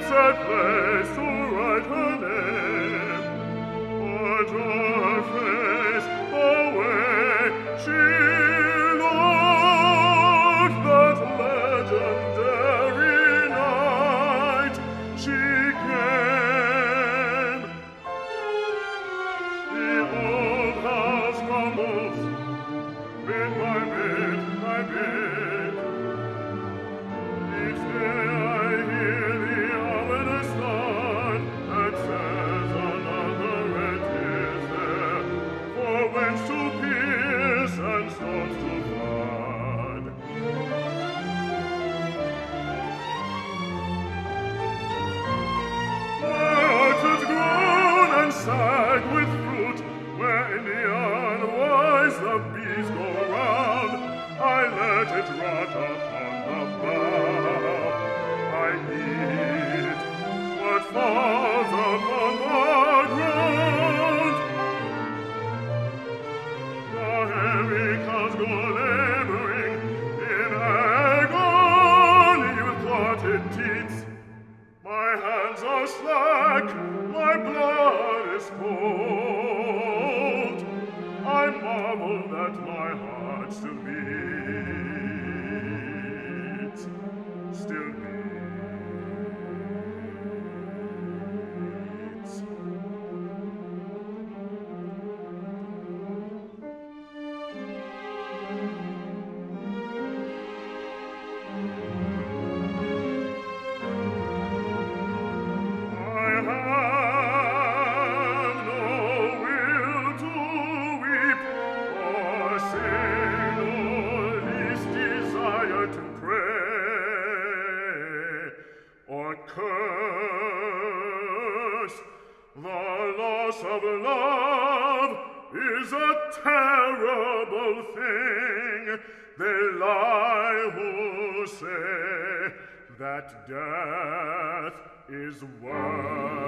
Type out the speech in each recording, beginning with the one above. a sad place to write her name, but her face away she looked that legendary night she came. The old house crumbles bit by bit by bit. Each day I hear the ominous thud that says another red is there, for winds to pierce and storms to flood. My heart has grown and sag with fruit, where in the unwise the bees go round. I let it rot upon the bough. I eat what falls upon the ground. The hairy cows go laboring in agony with clotted teats. My hands are slack, my blood is cold. I marvel that my heart still beats. Curse. The loss of love is a terrible thing. They lie who say that death is worse.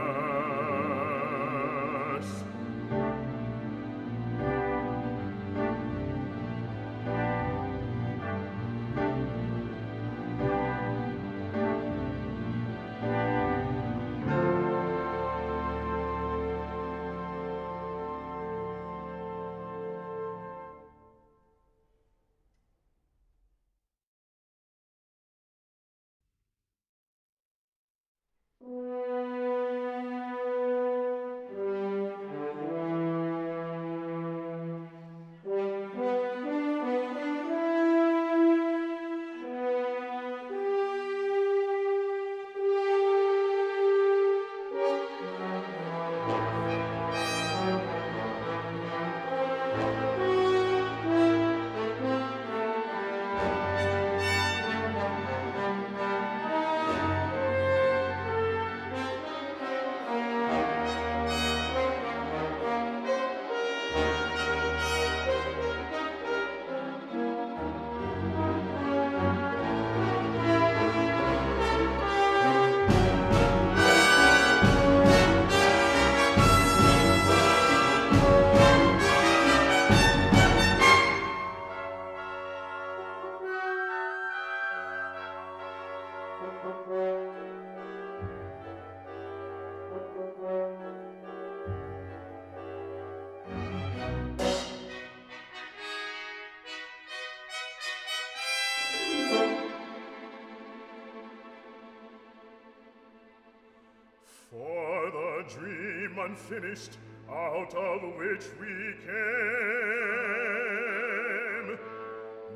Dream unfinished, out of which we came,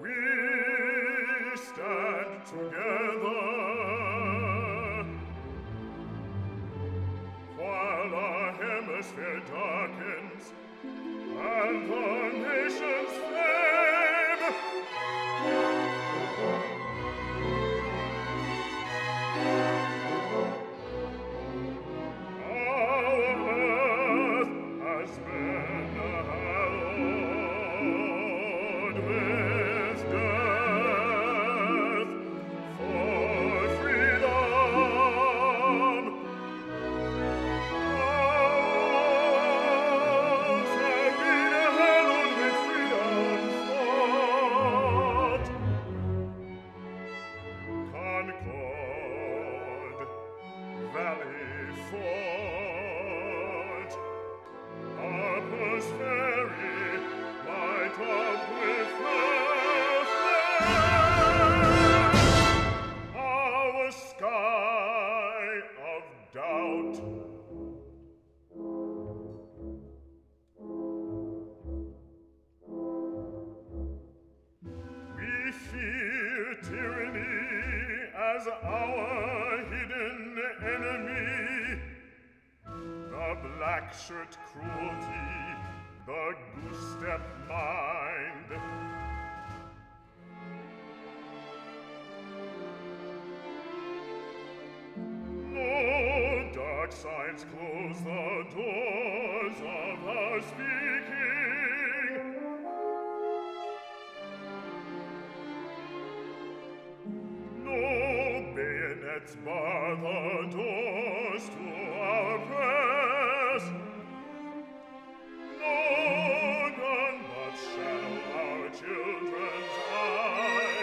we stand together, while our hemisphere darkens and the nations flame. With death for as our hidden enemy. The black shirt cruelty, the goose-step mind. No dark signs close the doors of our speaking. No bayonets bar the doors to our press. No gun must shadow our children's eyes.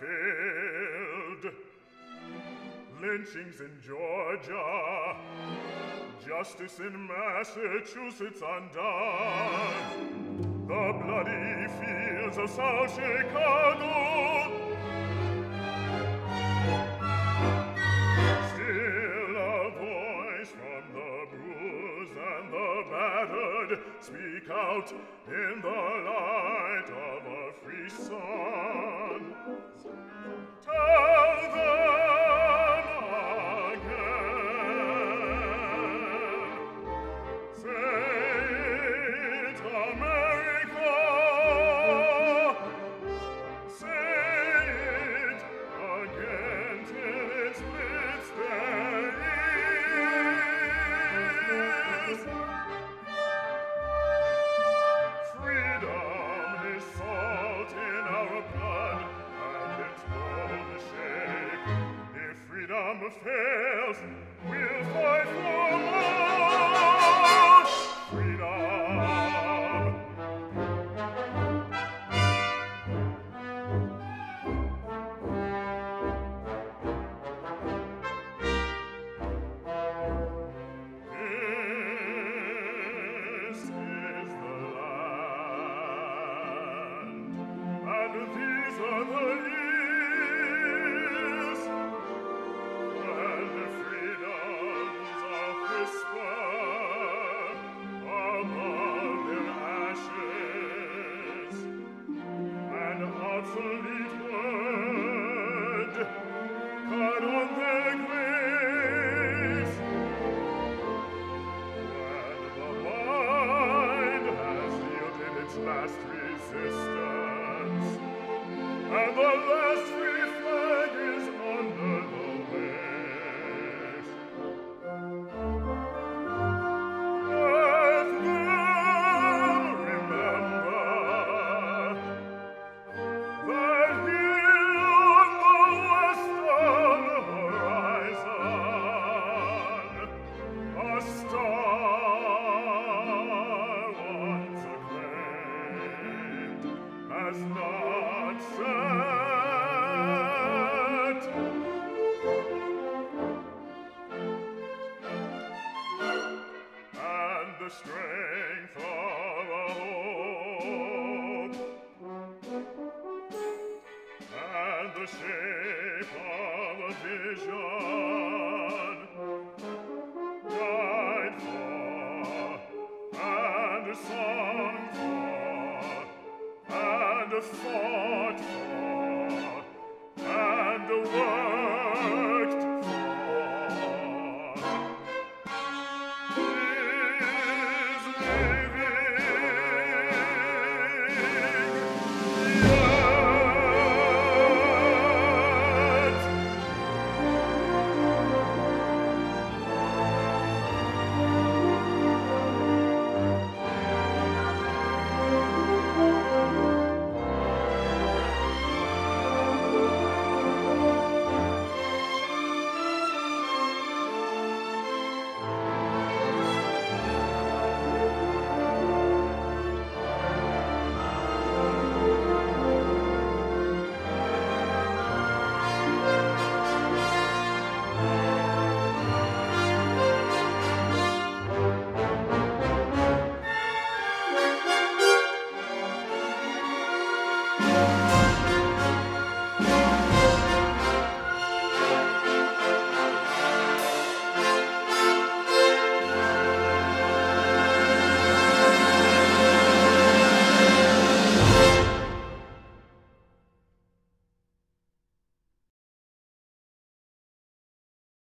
Failed. Lynchings in Georgia, justice in Massachusetts undone, the bloody fields of South Chicago. Still a voice from the bruised and the battered speak out in the light of a free sun. Tell them again. Say it, America. Say it again till it splits their ears. Freedom is salt in our blood. If freedom fails, we'll fight for more freedom. This is the land, and these are the years. Fought for.